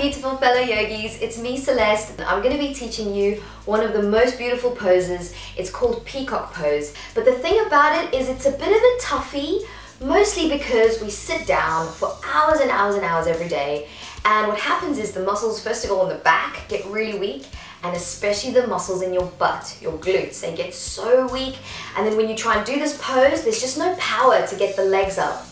beautiful fellow yogis, it's me Celeste, and I'm going to be teaching you one of the most beautiful poses. It's called Peacock Pose, but the thing about it is it's a bit of a toughie, mostly because we sit down for hours and hours and hours every day, and what happens is the muscles first of all in the back get really weak, and especially the muscles in your butt, your glutes, they get so weak, and then when you try and do this pose there's just no power to get the legs up.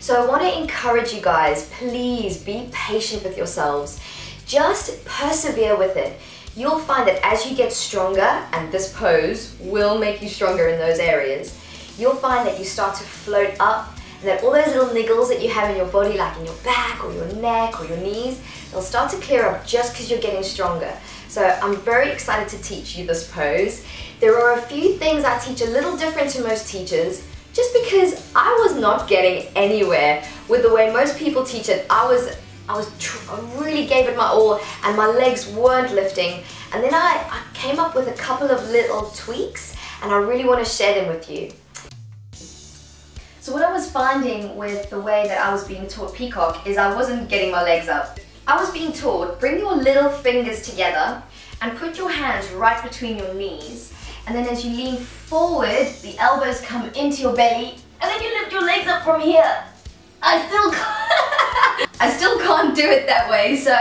So I want to encourage you guys, please be patient with yourselves. Just persevere with it. You'll find that as you get stronger, and this pose will make you stronger in those areas, you'll find that you start to float up, and that all those little niggles that you have in your body, like in your back or your neck or your knees, they'll start to clear up just because you're getting stronger. So I'm very excited to teach you this pose. There are a few things I teach a little different to most teachers, just because I was not getting anywhere with the way most people teach it. I really gave it my all and my legs weren't lifting. And then I came up with a couple of little tweaks and I really want to share them with you. So what I was finding with the way that I was being taught Peacock is I wasn't getting my legs up. I was being taught, bring your little fingers together and put your hands right between your knees. And then as you lean forward, the elbows come into your belly, and then you lift your legs up from here. I still can't do it that way, so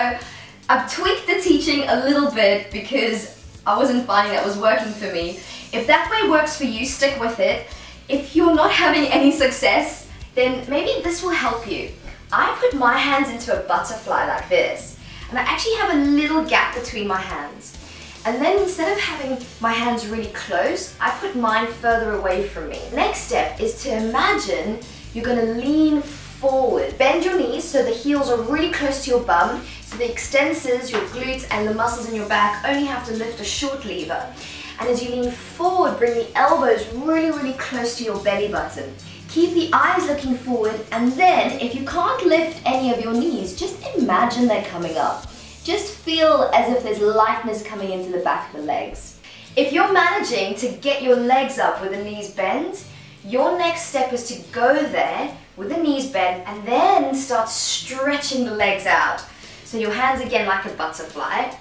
I've tweaked the teaching a little bit because I wasn't finding that was working for me. If that way works for you, stick with it. If you're not having any success, then maybe this will help you. I put my hands into a butterfly like this, and I actually have a little gap between my hands. And then instead of having my hands really close, I put mine further away from me. Next step is to imagine you're going to lean forward. Bend your knees so the heels are really close to your bum, so the extensors, your glutes and the muscles in your back only have to lift a short lever. And as you lean forward, bring the elbows really, really close to your belly button. Keep the eyes looking forward, and then if you can't lift any of your knees, just imagine they're coming up. Just feel as if there's lightness coming into the back of the legs. If you're managing to get your legs up with the knees bent, your next step is to go there with the knees bent and then start stretching the legs out. So your hands again like a butterfly.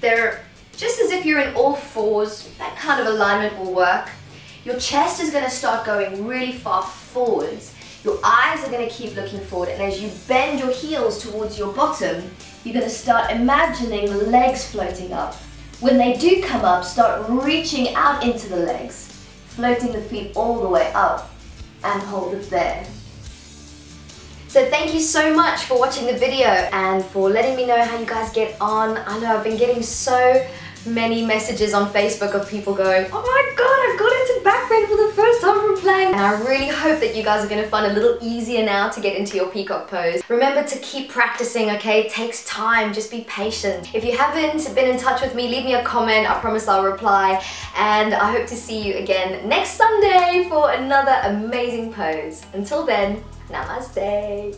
They're just as if you're in all fours, that kind of alignment will work. Your chest is going to start going really far forwards. Your eyes are going to keep looking forward, and as you bend your heels towards your bottom, you're going to start imagining the legs floating up. When they do come up, start reaching out into the legs, floating the feet all the way up, and hold it there. So thank you so much for watching the video and for letting me know how you guys get on. I know I've been getting so many messages on Facebook of people going, oh my god, I've got into back bend for the first time from playing. And I really hope that you guys are going to find it a little easier now to get into your peacock pose. Remember to keep practicing, okay? It takes time, just be patient. If you haven't been in touch with me, leave me a comment, I promise I'll reply. And I hope to see you again next Sunday for another amazing pose. Until then, namaste.